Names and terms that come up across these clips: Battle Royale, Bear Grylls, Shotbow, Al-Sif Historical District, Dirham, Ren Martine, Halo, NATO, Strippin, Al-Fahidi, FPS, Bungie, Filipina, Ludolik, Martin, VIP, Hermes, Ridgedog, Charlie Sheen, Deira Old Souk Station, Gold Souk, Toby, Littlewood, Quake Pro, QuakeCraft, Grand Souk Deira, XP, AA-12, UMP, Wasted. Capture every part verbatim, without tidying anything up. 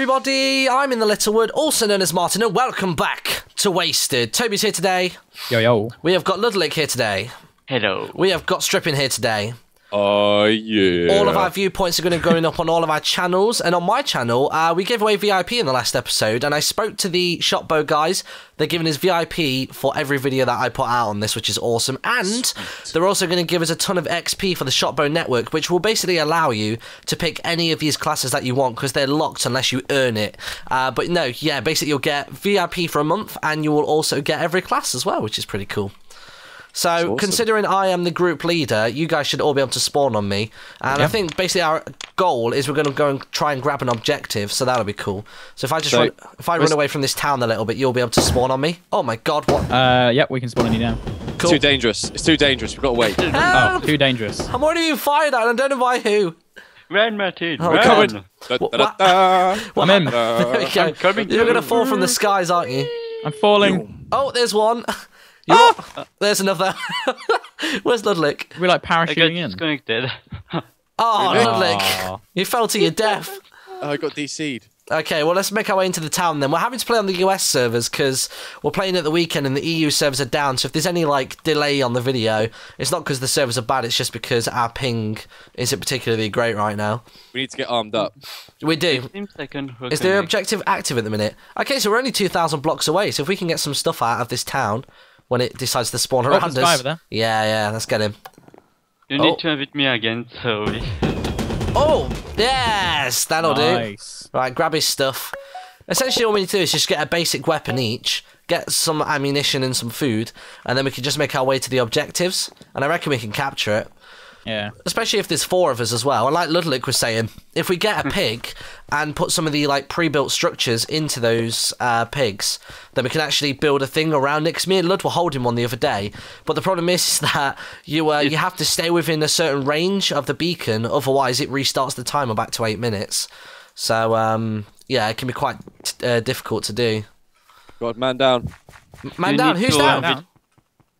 everybody, I'm in the Littlewood, also known as Martin, and welcome back to Wasted. Toby's here today. Yo, yo. We have got Ludolik here today. Hello. We have got Strippin here today. Oh, uh, yeah. All of our viewpoints are going to be going up on all of our channels, and on my channel, uh, we gave away V I P in the last episode, and I spoke to the Shotbow guys. They're giving us V I P for every video that I put out on this, which is awesome, and they're also going to give us a ton of X P for the Shotbow network, which will basically allow you to pick any of these classes that you want, because they're locked unless you earn it. Uh, but no, yeah, basically you'll get V I P for a month, and you will also get every class as well, which is pretty cool. So, awesome. Considering I am the group leader, you guys should all be able to spawn on me. And yeah. I think basically our goal is we're going to go and try and grab an objective, so that'll be cool. So if I just so, run, if I run away from this town a little bit, you'll be able to spawn on me. Oh my god, what? Uh, yeah, we can spawn on you now. Cool. It's too dangerous. It's too dangerous. We've got to wait. Oh, too dangerous. I'm already being fired at, and I don't know by who. Ren Martine. Oh, Ren. I'm in. There we go. I'm coming. You're going to fall from the skies, aren't you? I'm falling. Oh, there's one. Oh! There's another. Where's Ludolik? We're like parachuting in. Disconnected. Oh, really? Ludolik, you fell to your death. I got D C'd. Okay, well, let's make our way into the town then. We're having to play on the U S servers because we're playing at the weekend and the E U servers are down. So if there's any like delay on the video, it's not because the servers are bad. It's just because our ping isn't particularly great right now. We need to get armed up. We do. Is the objective active at the minute? Okay, so we're only two thousand blocks away. So if we can get some stuff out of this town when it decides to spawn around us. Over there. Yeah, yeah, let's get him. You oh. need to invite me again, so... Oh, yes! That'll nice. do. Right, grab his stuff. Essentially all we need to do is just get a basic weapon each, get some ammunition and some food, and then we can just make our way to the objectives, and I reckon we can capture it. Yeah. Especially if there's four of us as well. And like Ludolik was saying, if we get a pig and put some of the like pre-built structures into those uh, pigs, then we can actually build a thing around it. Because me and Lud were holding one the other day, but the problem is that you uh, you have to stay within a certain range of the beacon, otherwise it restarts the timer back to eight minutes. So um, yeah, it can be quite uh, difficult to do. God, man down. Man down. Who's down? down?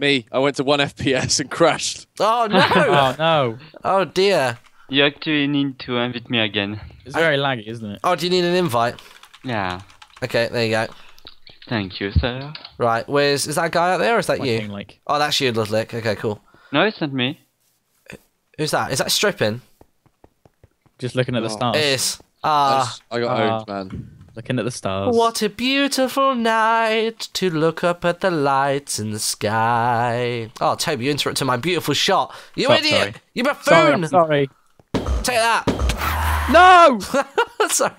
Me, I went to one F P S and crashed. Oh no! Oh no! Oh dear! You actually need to invite me again. It's very I... laggy, isn't it? Oh, do you need an invite? Yeah. Okay, there you go. Thank you, sir. Right, where's is that guy out there? Or is that what you? Thing, like... Oh, that's you, Ludolik. Okay, cool. No, it's not me. Who's that? Is that Strippin? Just looking at oh. the stars. It is. Ah, uh, I got uh, owned, man. Looking at the stars. What a beautiful night to look up at the lights in the sky. Oh, Toby, you interrupted my beautiful shot. You Stop, idiot! Sorry. You buffoon! Sorry, sorry. Take that. No! Sorry.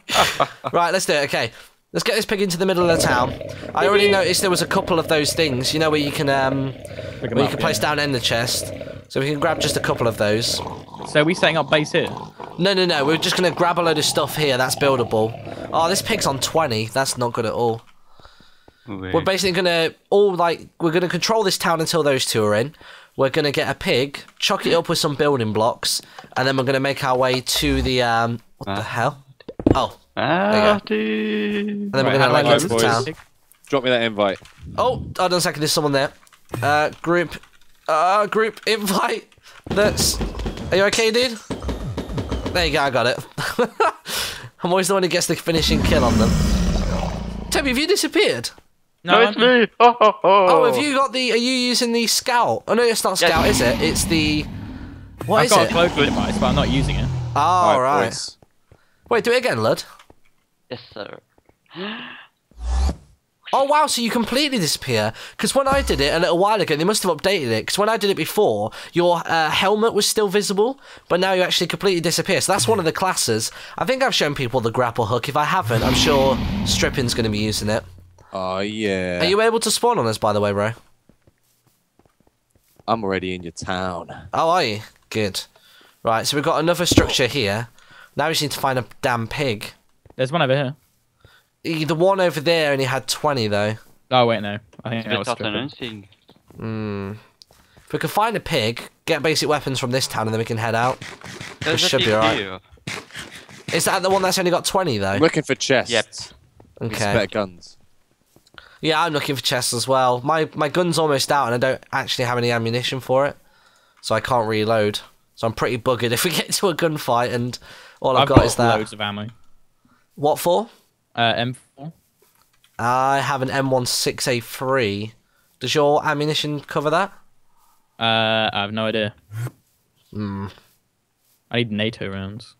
Right, let's do it. Okay. Let's get this pig into the middle of the town. I already noticed there was a couple of those things, you know, where you can um, where you up, can place yeah. down in the chest. So we can grab just a couple of those. So are we setting up base here? No, no, no. We're just going to grab a load of stuff here. That's buildable. Oh, this pig's on twenty. That's not good at all. Weird. We're basically going to all like we're going to control this town until those two are in. We're going to get a pig, chuck it up with some building blocks, and then we're going to make our way to the um. What uh, the hell? Oh. Uh, there you go. And then right, we're going to like into the town. Drop me that invite. Oh, hold on a second. There's someone there. Uh, group. Uh, group invite. That's. Are you okay, dude? There you go, I got it. I'm always the one who gets the finishing kill on them. Toby, have you disappeared? No, no it's I'm... me. Oh, oh, oh. oh, have you got the? Are you using the scout? Oh no, it's not scout, yes. is it? It's the. What I've is it? I've got a glow device, but I'm not using it. Oh, all right. right. Wait, do it again, Lud. Yes, sir. Oh wow, so you completely disappear. Because when I did it a little while ago, they must have updated it. Because when I did it before, your uh, helmet was still visible, but now you actually completely disappear. So that's one of the classes. I think I've shown people the grapple hook. If I haven't, I'm sure Strippin's going to be using it. Oh, yeah. Are you able to spawn on us, by the way, bro? I'm already in your town. Oh, are you? Good. Right, so we've got another structure here. Now we just need to find a damn pig. There's one over here. The one over there only had twenty though. Oh wait, no. I think that was Strippin. Mm. If we can find a pig, get basic weapons from this town, and then we can head out. It should be alright. Is that the one that's only got twenty though? I'm looking for chests. Yep. Okay. Spare guns. Yeah, I'm looking for chests as well. My my gun's almost out, and I don't actually have any ammunition for it, so I can't reload. So I'm pretty buggered if we get to a gunfight, and all I've, I've got, got is that. Loads of ammo. What for? Uh, M four? I have an M sixteen A three. Does your ammunition cover that? Uh, I have no idea. Hmm. I need NATO rounds.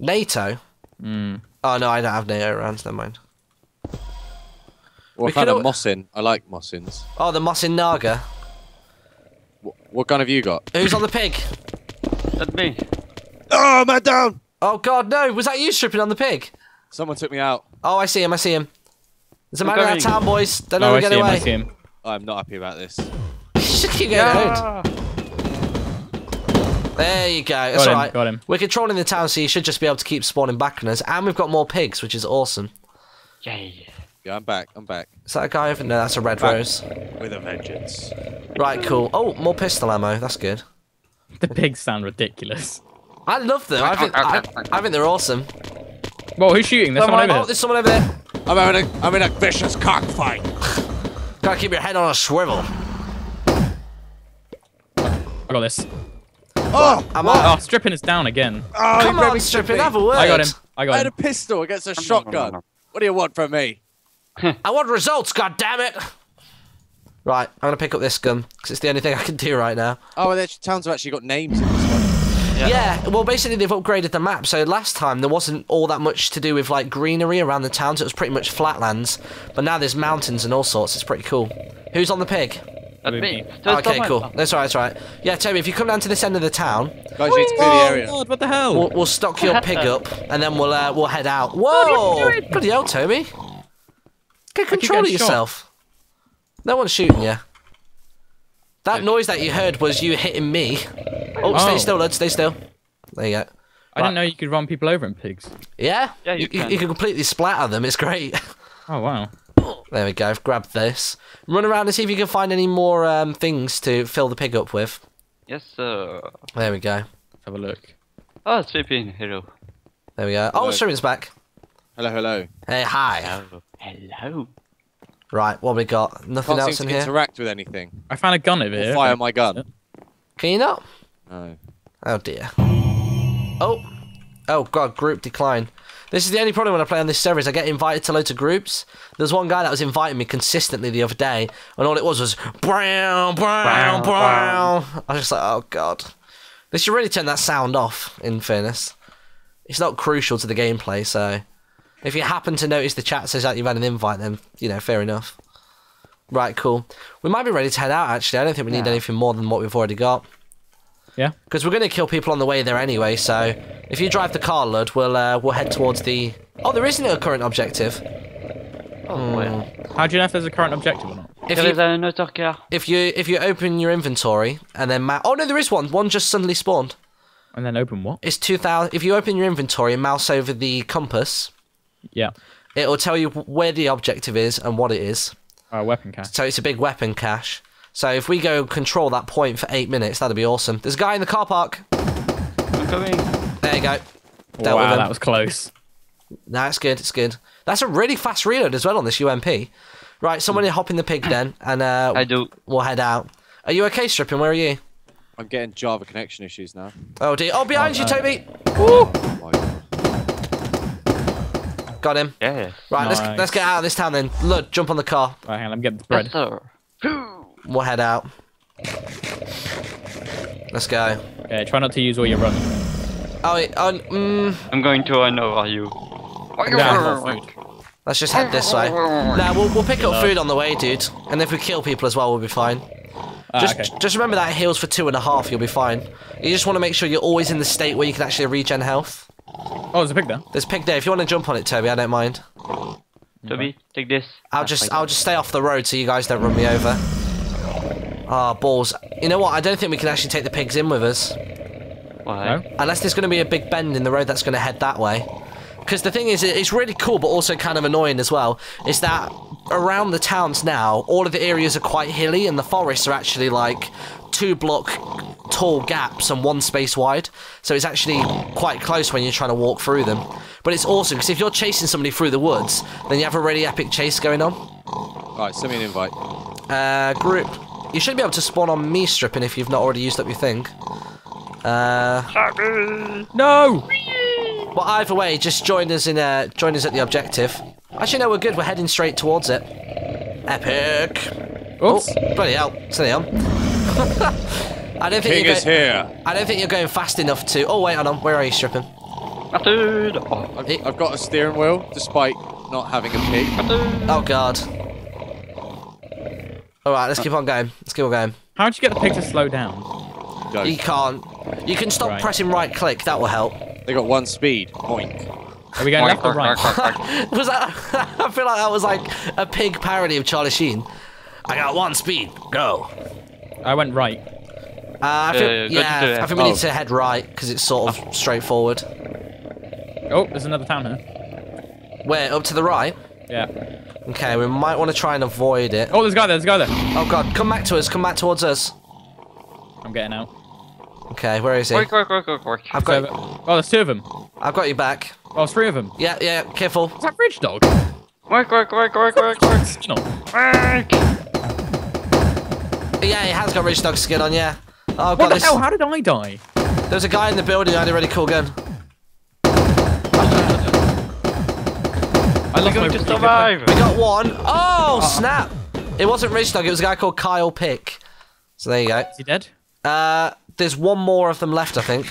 NATO? Hmm. Oh, no, I don't have NATO rounds, never mind. Well, we I found a Mossin. I like Mossins. Oh, the Mossin Naga. What, what gun have you got? Who's on the pig? That's me. Oh, man down! Oh, God, no. Was that you stripping on the pig? Someone took me out. Oh, I see him, I see him. There's a man in that town, boys. Don't know no, where to get away. I see him. I'm not happy about this. You should keep getting yeah. out. There you go. That's got him, right. Got him. We're controlling the town, so you should just be able to keep spawning back on us. And we've got more pigs, which is awesome. Yay. Yeah, I'm back, I'm back. Is that a guy over there? No, that's a red back rose. With a vengeance. Right, cool. Oh, more pistol ammo. That's good. The pigs sound ridiculous. I love them. I think, I, I think they're awesome. Whoa, who's shooting? There's, oh, someone, over oh, there's someone over there. I'm, having a, I'm in a vicious cockfight. Gotta keep your head on a swivel. I got this. Oh! I'm oh, Strippin is down again. Oh, come on, Strippin, have a word. I got him. I got him. I had a pistol against a shotgun. What do you want from me? I want results, goddammit! Right, I'm gonna pick up this gun, because it's the only thing I can do right now. Oh, well, the towns have actually got names in this one. Yeah. Yeah, well, basically they've upgraded the map, so last time there wasn't all that much to do with, like, greenery around the towns, it was pretty much flatlands, but now there's mountains and all sorts, it's pretty cool. Who's on the pig? That's me. Oh, okay, cool. That's right, that's right. Yeah, Toby, if you come down to this end of the town... Guys, you need to clear the area. God, what the hell? We'll, we'll stock your pig up, and then we'll, uh, we'll head out. Whoa! Bloody hell, Toby. Get control of yourself. Shot. No one's shooting you. That noise that you heard was you hitting me. Oh, oh. Stay still, lad. Stay still. There you go. Right. I didn't know you could run people over in pigs. Yeah? Yeah, you, you, can. you can completely splatter them. It's great. Oh, wow. There we go. I've grabbed this. Run around and see if you can find any more um, things to fill the pig up with. Yes, sir. There we go. Let's have a look. Oh, Strippin, hero. There we go. Hello. Oh, Strippin's back. Hello, hello. Hey, hi. Hello. Hello. Right, what we got? Nothing Can't else seem in to here. Interact with anything. I found a gun over or here. Fire my gun. Can you not? No. Oh dear. Oh. Oh god. Group decline. This is the only problem when I play on this server is I get invited to loads of groups. There's one guy that was inviting me consistently the other day, and all it was was brown, brown, brown. I was just like, oh god. They should really turn that sound off. In fairness, it's not crucial to the gameplay, so. If you happen to notice the chat says that you've had an invite, then, you know, fair enough. Right, cool. We might be ready to head out, actually. I don't think we need yeah. anything more than what we've already got. Yeah? Because we're going to kill people on the way there anyway, so... If you drive the car, Lud, we'll, uh, we'll head towards the... Oh, there isn't a current objective. Oh, mm. well. How do you know if there's a current objective or not? If there you, is another car. If you, if you open your inventory, and then... Ma oh, no, there is one. One just suddenly spawned. And then open what? It's two thousand... If you open your inventory and mouse over the compass... Yeah, it'll tell you where the objective is and what it is. Uh, weapon cache. So it's a big weapon cache. So if we go control that point for eight minutes, that'd be awesome. There's a guy in the car park. I'm coming. There you go. Dealt wow, that was close. That's good. It's good. That's a really fast reload as well on this U M P. Right, somebody hop in the pig then, and uh, I do. We'll head out. Are you okay, Strippin? Where are you? I'm getting Java connection issues now. Oh dear! Oh, behind oh, you, no. Toby. Ooh. Oh my God. Got him. Yeah. Right, nice. let's let's get out of this town then. Look, jump on the car. Right, hang on, I'm getting the bread. We'll head out. Let's go. Okay, try not to use all your run. Oh, it, oh mm. I'm going to. I know. Are you? No. Let's just head this way. Now we'll we'll pick up food on the way, dude. And if we kill people as well, we'll be fine. Ah, just okay. just remember that it heals for two and a half. You'll be fine. You just want to make sure you're always in the state where you can actually regen health. Oh, there's a pig there. There's a pig there. If you want to jump on it, Toby, I don't mind. Toby, take this. I'll just, I'll just stay off the road so you guys don't run me over. Ah, oh, balls. You know what? I don't think we can actually take the pigs in with us. Why? No? Unless there's going to be a big bend in the road that's going to head that way. Because the thing is, it's really cool, but also kind of annoying as well. Is that around the towns now, all of the areas are quite hilly, and the forests are actually like two block. Tall gaps and one space wide, so it's actually quite close when you're trying to walk through them. But it's awesome because if you're chasing somebody through the woods, then you have a really epic chase going on. Alright, send me an invite. Uh, group. You should be able to spawn on me, Strippin, if you've not already used up your thing. Uh. No! Well, either way, just join us in. Uh, join us at the objective. Actually, no, we're good. We're heading straight towards it. Epic. Oops. Oh, bloody hell. Silly on. I don't think you're going, here. I don't think you're going fast enough to... Oh, wait, hold on. Where are you, Strippin? Oh, I've, it... I've got a steering wheel, despite not having a pig. Oh, God. Alright, let's keep on going. Let's keep on going. How did you get the pig to slow down? Go. You can't. You can stop right. pressing right-click. That will help. They got one speed. Boink. Are we going left or right? Was that? I feel like that was like a pig parody of Charlie Sheen. I got one speed. Go. I went right. Uh, I feel, uh, yeah, I think we oh. need to head right because it's sort of oh. straightforward. Oh, there's another town here. Where? Up to the right? Yeah. Okay, we might want to try and avoid it. Oh, there's a guy there. There's a guy there. Oh God! Come back to us. Come back towards us. I'm getting out. Okay, where is he? Work, work, work, work, work. I've got. You. Oh, there's two of them. I've got you back. Oh, it's three of them. Yeah, yeah, careful. Is that Ridgedog? Work, work, work, work, work, work. Skin on. Work. Yeah, he has got Ridgedog's skin on. Yeah. Oh God! What the hell? How did I die? There was a guy in the building who had a really cool gun. I lost my to survive. We got one. Oh, oh snap! It wasn't Ridgedog. It was a guy called Kyle Pick. So there you go. Is he dead? Uh, there's one more of them left, I think.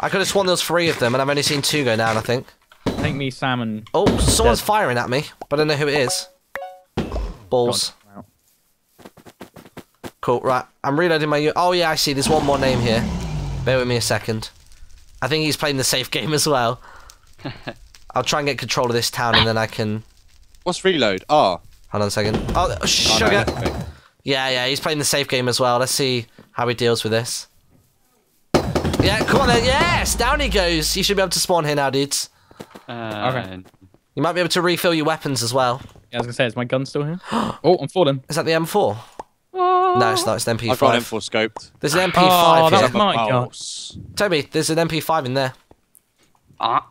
I could have sworn there was three of them, and I've only seen two go down, I think. I think me, Sam, and... Oh, someone's dead. Firing at me, but I don't know who it is. Balls. God, wow. Cool, right. I'm reloading my... Oh, yeah, I see. There's one more name here. Bear with me a second. I think he's playing the safe game as well. I'll try and get control of this town, and then I can... What's reload? Oh. Hold on a second. Oh, sugar. Oh, no, yeah, yeah, he's playing the safe game as well. Let's see how he deals with this. Yeah, come on then. Yes, down he goes. You should be able to spawn here now, dudes. Uh, okay. You might be able to refill your weapons as well. Yeah, I was gonna say, is my gun still here? Oh, I'm falling. Is that the M four? Oh. No, it's not. It's the M P five. I've got an M four scoped. There's an M P five oh, here. That's my God. Toby, there's an M P five in there. Ah.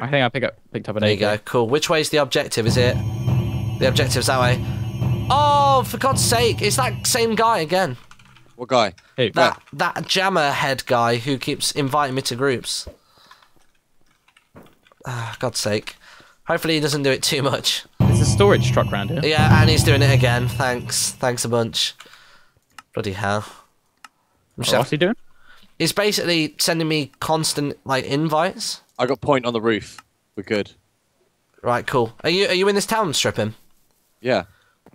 I think I pick up, picked up an A K. There you go. Cool. Which way is the objective? Is it? The objective's that way. Oh, for God's sake! It's that same guy again. What guy? Hey, that where? That jammer head guy who keeps inviting me to groups. Ah, God's sake. Hopefully he doesn't do it too much. There's a storage truck round here. Yeah, and he's doing it again. Thanks. Thanks a bunch. Bloody hell. I'm oh, what's he doing? He's basically sending me constant like invites. I got point on the roof. We're good. Right, cool. Are you are you in this town, Strippin? Yeah.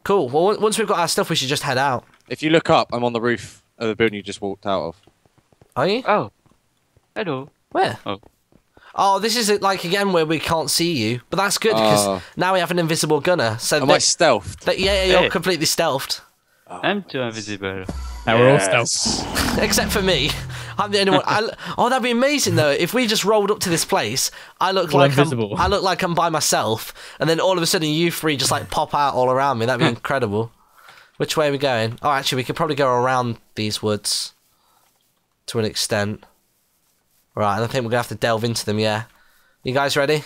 Cool. Well, once we've got our stuff, we should just head out. If you look up, I'm on the roof of the building you just walked out of. Are you? Oh. Hello. Where? Oh. Oh, this is like, again, where we can't see you. But that's good, because uh, now we have an invisible gunner. So am they, I stealthed? They, yeah, yeah, you're hey. completely stealthed. Oh, I'm too invisible. Now we're yes. all stealth. Except for me. I'm the only one. I, oh, that'd be amazing, though. If we just rolled up to this place, I look, like I'm, I look like I'm by myself, and then all of a sudden you three just, like, pop out all around me. That'd be incredible. Which way are we going? Oh, actually, we could probably go around these woods to an extent. Right, I think we're going to have to delve into them, yeah. You guys ready?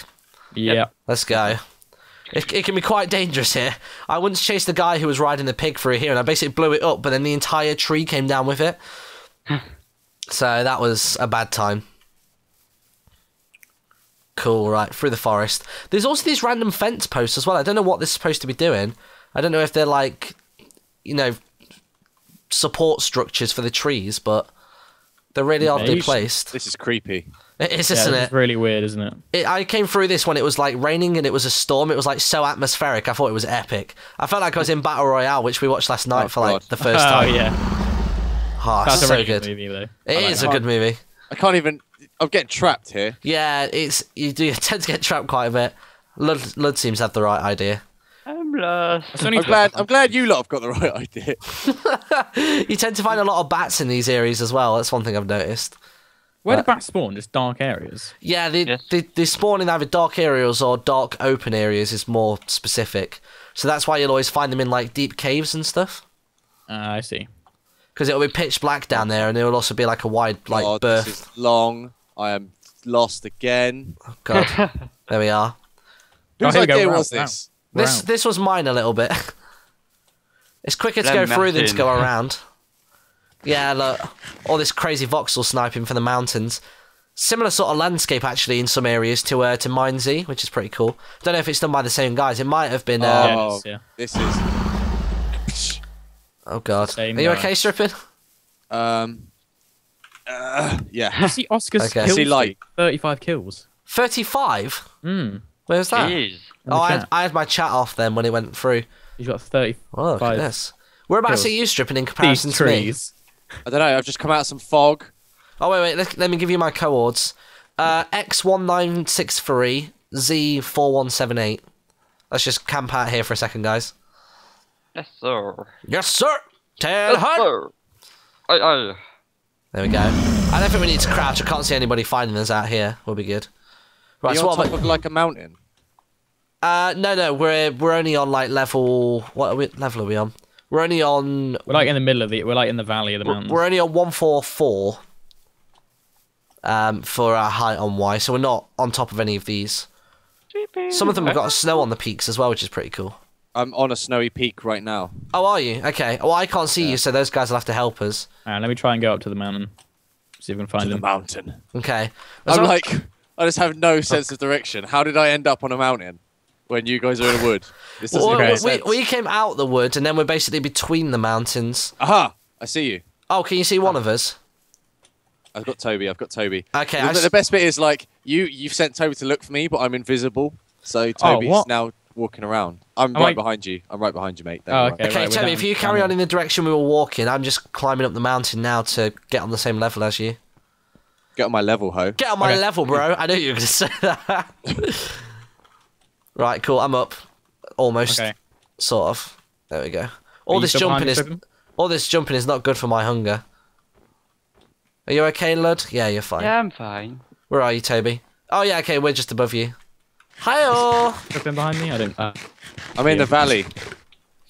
Yeah. Let's go. It, it can be quite dangerous here. I once chased the guy who was riding the pig through here, and I basically blew it up, but then the entire tree came down with it. So that was a bad time. Cool, right, through the forest. There's also these random fence posts as well. I don't know what this is supposed to be doing. I don't know if they're like... you know, support structures for the trees, but they're really yeah, oddly placed. This is creepy. It is, isn't yeah, it? It's really weird, isn't it? it? I came through this when it was like raining and it was a storm. It was like so atmospheric. I thought it was epic. I felt like I was in Battle Royale, which we watched last night oh, for like God. the first oh, time. Oh, yeah. Oh, that's so a really good. good movie, though. It I is like, a good movie. I can't even... I'm getting trapped here. Yeah, it's you do you tend to get trapped quite a bit. Lud, Lud seems to have the right idea. I'm lost. I'm glad, I'm glad you lot have got the right idea. You tend to find a lot of bats in these areas as well. That's one thing I've noticed. Where but, do bats spawn? Just dark areas? Yeah, they, yes. they, they spawn in either dark areas or dark open areas is more specific. So that's why you'll always find them in like deep caves and stuff. Uh, I see. Because it'll be pitch black down there and it'll also be like a wide like oh, berth. This is long. I am lost again. Oh, God. There we are. Whose oh, idea was this? Now. This, this was mine a little bit. It's quicker to go through than to go around. Yeah, look. All this crazy voxel sniping for the mountains. Similar sort of landscape, actually, in some areas to uh, to MineZ, which is pretty cool. I don't know if it's done by the same guys. It might have been... Um... Oh, yeah, this is... Oh, God. Same Are you guy. okay, Strippin? Um... Uh, yeah. You see Oscar's okay. kills, see, like... thirty-five kills. thirty-five? Mm. Where's that? Jeez. Oh, I had, I had my chat off then when it went through. You've got thirty-five oh, look at this. Whereabouts are you, Strippin, in comparison to me? I don't know. I've just come out of some fog. Oh, wait, wait, let, let me give you my coords. Uh, X one nine six three, Z four one seven eight. Let's just camp out here for a second, guys. Yes, sir. Yes, sir! Tell yes, her! Aye, aye. There we go. I don't think we need to crouch. I can't see anybody finding us out here. We'll be good. Right, Are you so on what top of, like, a mountain? Uh, no, no, we're we're only on, like, level... What are we, level are we on? We're only on... We're, like, in the middle of the... We're, like, in the valley of the mountains. We're only on one four four. Um, for our height on Y, so we're not on top of any of these. Some of them have got snow on the peaks as well, which is pretty cool. I'm on a snowy peak right now. Oh, are you? Okay. Well, I can't see yeah. you, so those guys will have to help us. Alright, let me try and go up to the mountain. See if we can find to them. the mountain. Okay. As I'm like, I just have no sense of direction. How did I end up on a mountain when you guys are in a wood? This doesn't well, make we, sense. We came out the woods, and then we're basically between the mountains. Aha! I see you. Oh, can you see one oh. of us? I've got Toby. I've got Toby. Okay. The, I the best bit is like you. You've sent Toby to look for me, but I'm invisible. So Toby's oh, now walking around. I'm Am right I... behind you. I'm right behind you, mate. Don't oh, okay. Right. Okay, right, Toby. Down. If you carry on in the direction we were walking, I'm just climbing up the mountain now to get on the same level as you. Get on my level, ho. Get on my okay. level, bro. I knew you were going to say that. Right. Cool. I'm up. Almost. Okay. Sort of. There we go. All are this jumping is. Problem? All this jumping is not good for my hunger. Are you okay, Lud? Yeah, you're fine. Yeah, I'm fine. Where are you, Toby? Oh, yeah, okay, we're just above you. Hi-oh! Tripping behind me? I don't... Uh, I'm in the valley.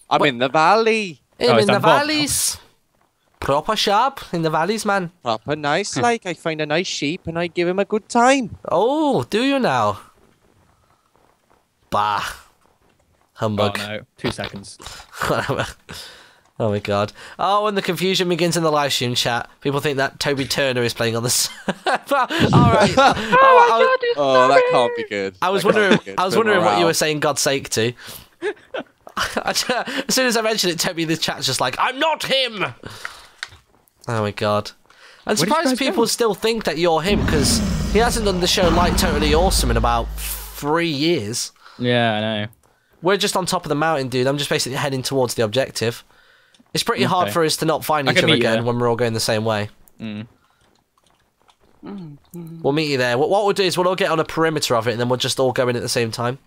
I'm what? in the valley. I'm oh, in the valleys. Bob? Proper sharp in the valleys, man. Proper nice, like I find a nice sheep and I give him a good time. Oh, do you now? Bah. Humbug. Oh, no. Two seconds. Whatever. Oh my god. Oh, and the confusion begins in the live stream chat. People think that Toby Turner is playing on the server. Alright. Oh, oh, oh, that can't be good. I was that wondering I was wondering what you were saying God's sake to. As soon as I mentioned it, Toby in the chat's just like, I'm not him! Oh my god. I'm surprised people do? still think that you're him, because he hasn't done the show like Totally Awesome in about three years. Yeah, I know. We're just on top of the mountain, dude. I'm just basically heading towards the objective. It's pretty okay. hard for us to not find I each other again when we're all going the same way. Mm. We'll meet you there. What, what we'll do is we'll all get on a perimeter of it and then we'll just all go in at the same time.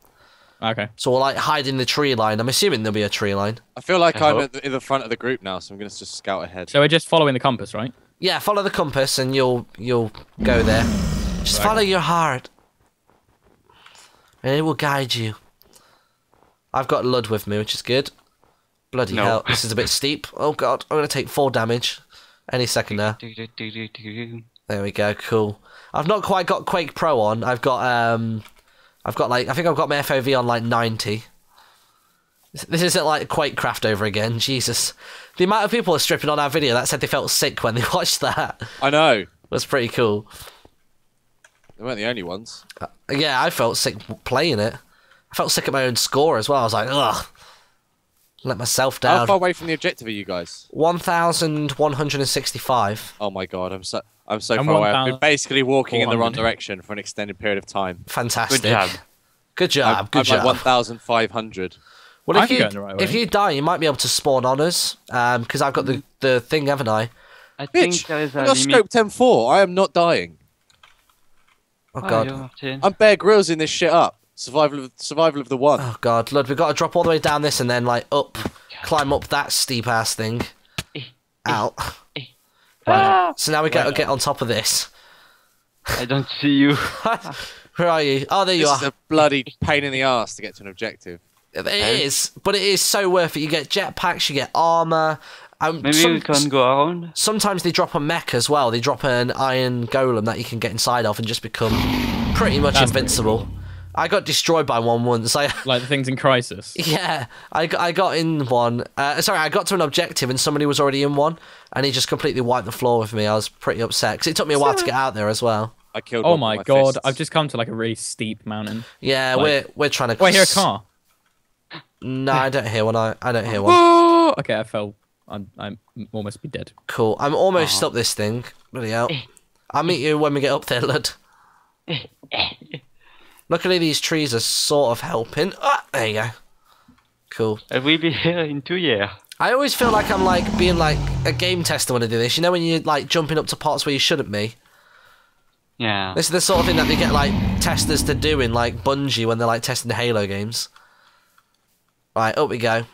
Okay. So we'll like hide in the tree line. I'm assuming there'll be a tree line. I feel like I I'm at the, in the front of the group now, so I'm going to just scout ahead. So we're just following the compass, right? Yeah, follow the compass and you'll you'll go there. Just right. follow your heart. And it will guide you. I've got Lud with me, which is good. Bloody no. hell, this is a bit steep. Oh god, I'm going to take four damage any second now. There we go, cool. I've not quite got Quake Pro on. I've got, um, I've got like, I think I've got my F O V on like ninety. This isn't like QuakeCraft over again, Jesus. The amount of people are stripping on our video that said they felt sick when they watched that. I know. That's pretty cool. They weren't the only ones. Uh, yeah, I felt sick playing it. I felt sick at my own score as well. I was like, ugh. Let myself down. How far away from the objective are you guys? one thousand one hundred sixty-five. Oh my god, I'm so I'm so I'm far away. I've been basically walking in the wrong direction for an extended period of time. Fantastic. Good job. Good job. I'm, good I'm job. Like one thousand five hundred. Well, if you right if you die, you might be able to spawn on us. Um, because I've got the the thing, haven't I? I think Bitch, there is a scope ten four. I am not dying. Oh god. Oh, I'm Bear Grylls in this shit up. Survival of, survival of the one. Oh god, Lud, we've got to drop all the way down this and then like up, climb up that steep ass thing. Out. Right. So now we gotta get on top of this. I don't see you. Where are you? Oh, there you this are. It's a bloody pain in the ass to get to an objective. It is, but it is so worth it. You get jetpacks, you get armor. Um, Maybe some, we can go around. Sometimes they drop a mech as well. They drop an iron golem that you can get inside of and just become pretty much That's invincible. Pretty cool. I got destroyed by one once. I, like the things in Crisis. Yeah, I got, I got in one. Uh, sorry, I got to an objective and somebody was already in one, and he just completely wiped the floor with me. I was pretty upset because it took me a while to get out there as well. I killed. Oh my, my god! Fists. I've just come to like a really steep mountain. Yeah, like, we're we're trying to. Wait, I hear a car. No, I don't hear one. I I don't hear one. Oh, okay, I fell. I'm I'm almost be dead. Cool. I'm almost oh. up this thing. Bloody hell! I'll meet you when we get up there, lad. Luckily, these trees are sort of helping. Ah, there you go. Cool. Have we been here in two years? I always feel like I'm like being like a game tester when I do this. You know when you're like jumping up to parts where you shouldn't be. Yeah. This is the sort of thing that they get like testers to do in like Bungie when they're like testing the Halo games. Right, up we go.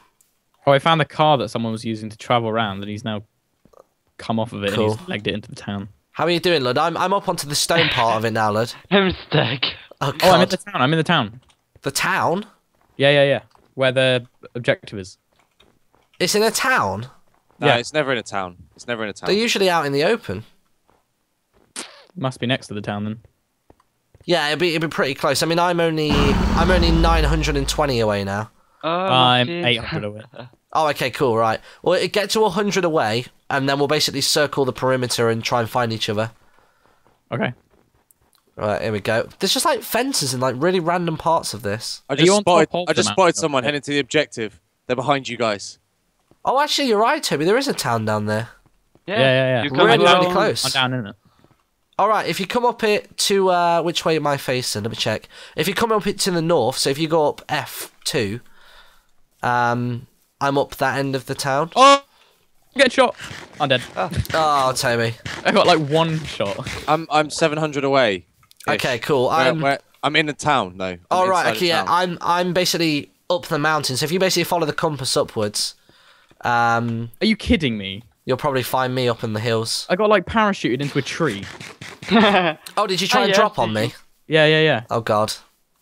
Oh, I found the car that someone was using to travel around, and he's now come off of it cool. and he's legged it into the town. How are you doing, Lud? I'm I'm up onto the stone part of it now, Lud. I'm stuck. Oh, God. Oh, I'm in the town. I'm in the town. The town? Yeah, yeah, yeah. Where the objective is. It's in a town? No, yeah, it's never in a town. It's never in a town. They're usually out in the open. Must be next to the town then. Yeah, it'd be it'd be pretty close. I mean, I'm only I'm only nine hundred and twenty away now. Oh, I'm geez. eight hundred away. Oh, okay, cool, right. Well, get to one hundred away, and then we'll basically circle the perimeter and try and find each other. Okay. Right, here we go. There's just like fences in like really random parts of this. I just spotted I just spotted someone heading to the objective. They're behind you guys. Oh, actually, you're right, Toby. There is a town down there. Yeah, yeah, yeah. yeah. Really, down, really close. I'm down in it. All right, if you come up it to uh, which way am I facing? Let me check. If you come up it to the north, so if you go up F two, um, I'm up that end of the town. Oh, get shot! I'm dead. Oh, oh Toby, I got like one shot. I'm I'm seven hundred away. -ish. Okay, cool. I'm where, where, I'm in the town though. All right, okay, yeah. I'm I'm basically up the mountain. So if you basically follow the compass upwards, um, are you kidding me? You'll probably find me up in the hills. I got like parachuted into a tree. Oh, did you try oh, and yeah. drop on me? Yeah, yeah, yeah. Oh, God.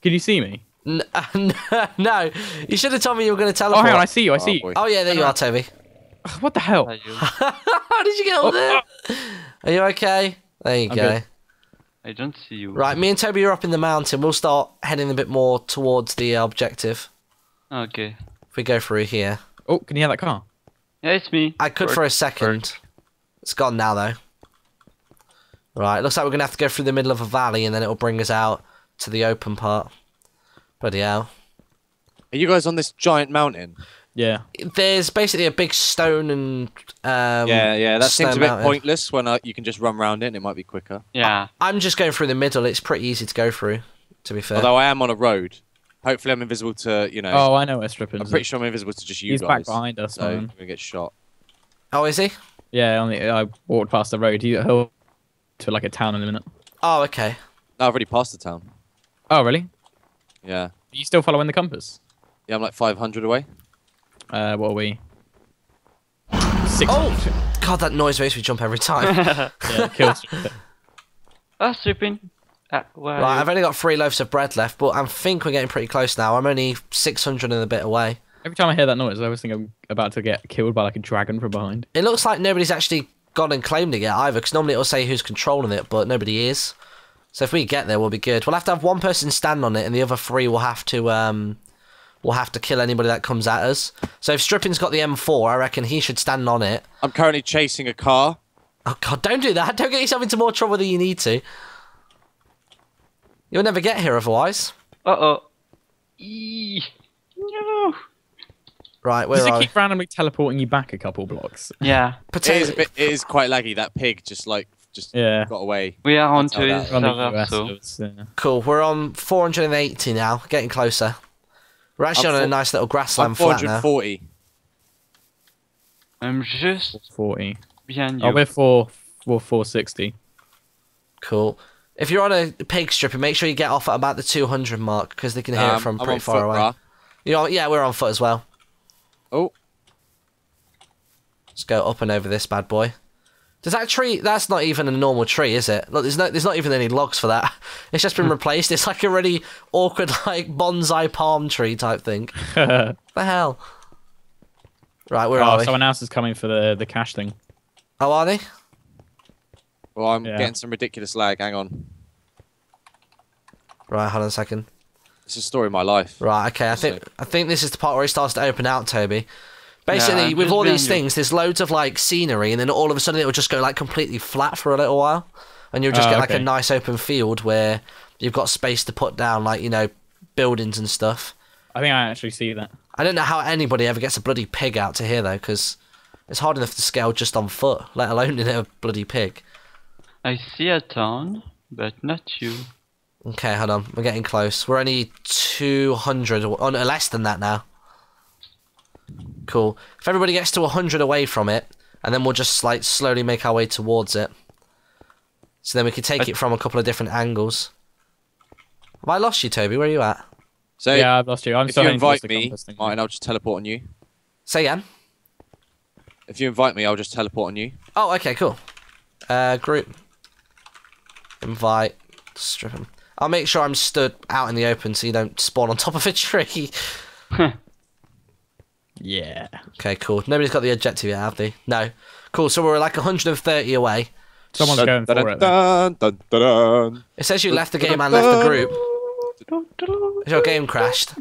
Can you see me? N uh, no. You should have told me you were going to teleport. Oh, hang on, I see you, I see oh, you. Oh, yeah, there you are, Toby. What the hell? How did you get up there? Are you okay? There you I'm go. Good. I don't see you. Right, me and Toby are up in the mountain. We'll start heading a bit more towards the objective. Okay. If we go through here. Oh, can you hear that car? Yeah, it's me. I could Bird. for a second. Bird. It's gone now, though. Right, looks like we're going to have to go through the middle of a valley, and then it'll bring us out to the open part. Bloody hell. Are you guys on this giant mountain? Yeah. There's basically a big stone and... Um, yeah, yeah, that seems a bit mountain. pointless when uh, you can just run round it, and it might be quicker. Yeah. I I'm just going through the middle. It's pretty easy to go through, to be fair. Although I am on a road. Hopefully I'm invisible to, you know... Oh, I know where Strippin is. I'm pretty sure I'm invisible to just you He's guys. He's back behind us, so man. We get shot. Oh, is he? Yeah, only I walked past the road. He'll to, like, a town in a minute. Oh, okay. No, I've already passed the town. Oh, really? Yeah. Are you still following the compass? Yeah, I'm, like, five hundred away. Uh, what are we? six hundred. Oh! God, that noise makes me jump every time. Yeah, kill Strippin. Oh, Strippin. Uh, right, I've only got three loaves of bread left, but I think we're getting pretty close now. I'm only six hundred and a bit away. Every time I hear that noise, I always think I'm about to get killed by like a dragon from behind. It looks like nobody's actually gone and claimed it yet either, because normally it'll say who's controlling it, but nobody is. So if we get there, we'll be good. We'll have to have one person stand on it, and the other three will have to um, will have to kill anybody that comes at us. So if Strippin's got the M four, I reckon he should stand on it. I'm currently chasing a car. Oh God, don't do that. Don't get yourself into more trouble than you need to. You'll never get here otherwise. Uh-oh. No. Right, where Does are Does it keep I? randomly teleporting you back a couple blocks? Yeah. It is, a bit, it is quite laggy. That pig just, like, just yeah. got away. We are on to it. So. So. Cool. We're on four hundred and eighty now. Getting closer. We're actually I'm on a nice little grassland I'm flat now. four hundred and forty. I'm just... forty. Behind you. Oh, we're, four, we're four sixty. Cool. If you're on a pig strip, make sure you get off at about the two hundred mark, because they can hear um, it from I'm pretty far foot, away. You know, yeah, we're on foot as well. Oh. Let's go up and over this bad boy. Does that tree... That's not even a normal tree, is it? Look, there's, no, there's not even any logs for that. It's just been replaced. It's like a really awkward, like, bonsai palm tree type thing. What the hell? Right, where oh, are we? Someone else is coming for the, the cash thing. Oh, are they? Well, I'm yeah. getting some ridiculous lag. Hang on. Right, hold on a second. It's a story of my life. Right, okay. I think so. I think this is the part where it starts to open out, Toby. Basically, yeah, with all these things, there's loads of like scenery, and then all of a sudden it'll just go like completely flat for a little while. and you'll just oh, get like okay. a nice open field where you've got space to put down, like, you know, buildings and stuff. I think I actually see that. I don't know how anybody ever gets a bloody pig out to here though, because it's hard enough to scale just on foot, let alone in a bloody pig. I see a town, but not you. Okay, hold on. We're getting close. We're only two hundred, or oh, no, less than that now. Cool. If everybody gets to one hundred away from it, and then we'll just like slowly make our way towards it. So then we can take I... it from a couple of different angles. Have I lost you, Toby? Where are you at? So yeah, I've lost you. I'm if you invite me, Martin, I'll just teleport on you. Say again? If you invite me, I'll just teleport on you. Oh, okay, cool. Uh, group. Invite. Strippin. I'll make sure I'm stood out in the open so you don't spawn on top of a tree. Yeah. Okay, cool. Nobody's got the objective yet, have they? No. Cool, so we're like one hundred thirty away. Someone's dun, going dun, for dun, it. Dun, dun, dun. It says you left the game and left the group. Is your game crashed?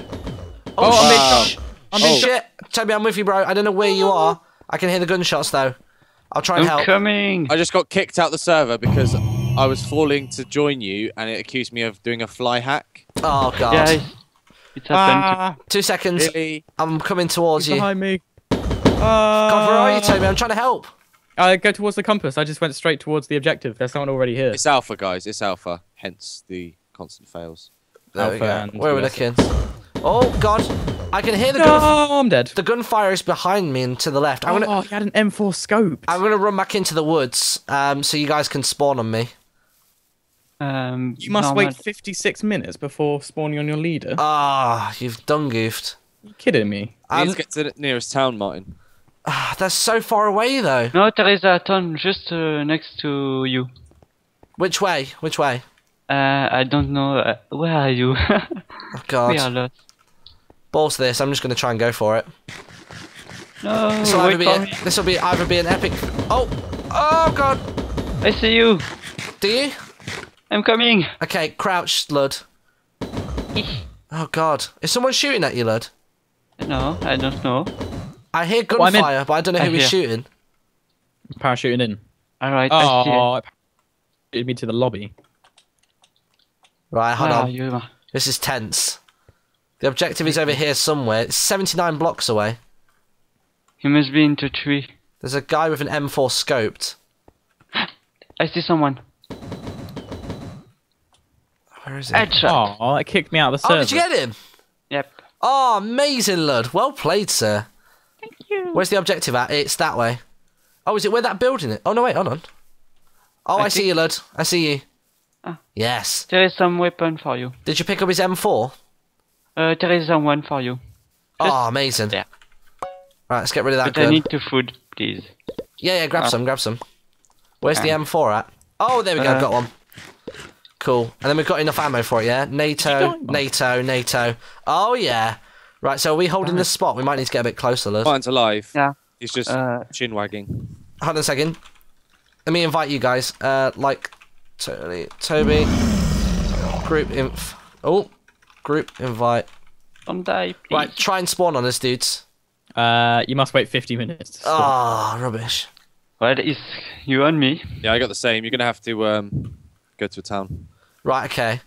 Oh, oh shit! Wow. I'm oh. shit! Toby, I'm with you, bro. I don't know where you are. I can hear the gunshots though. I'll try and I'm help. Coming. I just got kicked out the server because I was falling to join you, and it accused me of doing a fly hack. Oh god! Yeah, it's happened. Ah, Two seconds. Really? I'm coming towards He's you. Behind me. Uh, god, where are you, Toby? I'm trying to help. I go towards the compass. I just went straight towards the objective. There's someone already here. It's alpha, guys. It's alpha. Hence the constant fails. There we go. Where were the kids? Oh god! I can hear the no, gun. I'm dead. The gunfire is behind me and to the left. I'm oh, gonna. Oh, he had an M four scope. I'm gonna run back into the woods, um, so you guys can spawn on me. Um, you must no, wait fifty-six minutes before spawning on your leader. Ah, oh, you've done goofed. Are you kidding me? Um, Let's get to the nearest town, Martin. Uh, that's so far away, though. No, there is a town just uh, next to you. Which way? Which way? Uh, I don't know. Uh, where are you? Oh, God. We are lost. Balls to this. I'm just going to try and go for it. No. This will either be, a, this will be either be an epic. Oh. Oh God. I see you. Do you? I'm coming. Okay, crouch, Lud. Oh God. Is someone shooting at you, Lud? No, I don't know. I hear gunfire, well, in... but I don't know who is shooting. Parachuting in. All right. Oh, it me to the lobby. Right, hold on. You? This is tense. The objective is over here somewhere. It's seventy-nine blocks away. He must be into a tree. There's a guy with an M four scoped. I see someone. Where is he? Headshot. Oh, that kicked me out of the server. Oh, did you get him? Yep. Oh, amazing, Lud. Well played, sir. Thank you. Where's the objective at? It's that way. Oh, is it where that building is? Oh, no, wait, hold on. Oh, I, I see you, Lud. I see you. Ah. Yes. There is some weapon for you. Did you pick up his M four? Uh, there is someone for you. Just oh, amazing. There. Right, let's get rid of that but gun. I need to food, please. Yeah, yeah, grab oh. some, grab some. Where's okay. the M four at? Oh, there we go, uh, got one. Cool. And then we've got enough ammo for it, yeah? NATO, NATO, NATO. Oh, yeah. Right, so are we holding uh, this spot? We might need to get a bit closer, Liz. Mine's alive. Yeah. He's just uh, chin wagging. Hold on a second. Let me invite you guys. Uh, like, totally. Toby. Group inf. Oh. Group invite. Don't die, please. Right, try and spawn on us, dudes. Uh, you must wait fifty minutes. Ah, oh, rubbish. Well, it's you and me. Yeah, I got the same. You're gonna have to um go to a town. Right. Okay.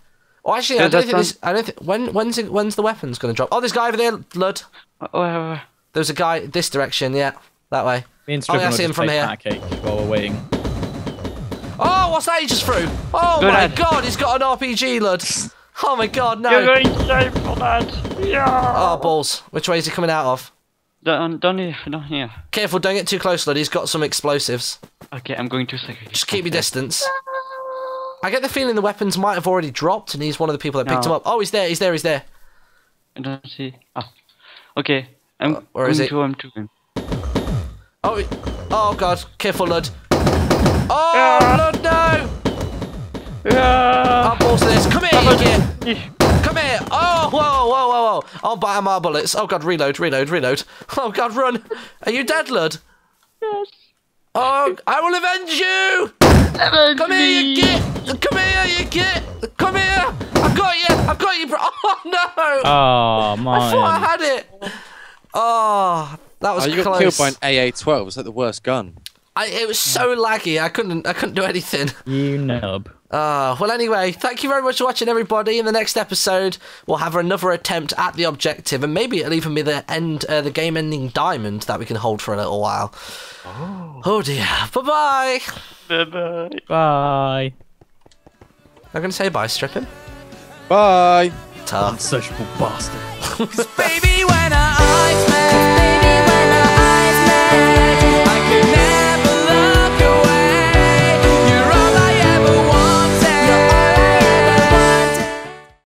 Oh, actually, yeah, I don't think this. I don't think when when's it, when's the weapons gonna drop? Oh, this guy over there, Lud. Oh, oh, oh. There's a guy this direction. Yeah, that way. Me and Strippin oh, yeah, I see him from here. Cake while we're waiting. Oh, what's that he just threw? Oh Good my ad. God, he's got an R P G, Lud. Oh my god, no! You're going to die for that! Yeah. Oh, balls. Which way is he coming out of? Down, down here, down here. Careful, don't get too close, Lud. He's got some explosives. Okay, I'm going to second. Just keep your distance. I get the feeling the weapons might have already dropped, and he's one of the people that no. picked him up. Oh, he's there, he's there, he's there. I don't see. Oh. Okay, I'm uh, where going is he? to him too. Oh, oh god. Careful, Lud. Oh, yeah. Lud, no! Yeah. Oh, balls to this. Come here, you idiot. Come here. Oh, whoa, whoa, whoa, whoa. I'll buy him our bullets. Oh, God, reload, reload, reload. Oh, God, run. Are you dead, Lud? Yes. Oh, I will avenge you. Avenge Come here, me. you git. Come here, you git. Come here. I've got you. I've got you, bro. Oh, no. Oh, my. I thought I had it. Oh, that was oh, you close. You got killed by an A A twelve. Is that the worst gun? I, it was so laggy. I couldn't. I couldn't do anything. You nub. Uh, well, anyway, thank you very much for watching, everybody. In the next episode, we'll have another attempt at the objective, and maybe it'll even be the end, uh, the game-ending diamond that we can hold for a little while. Oh, oh dear. Bye-bye. Bye-bye. Bye. I'm gonna say bye, Strippin. Bye. Tough. Unsociable bastard. Baby, when our eyes met.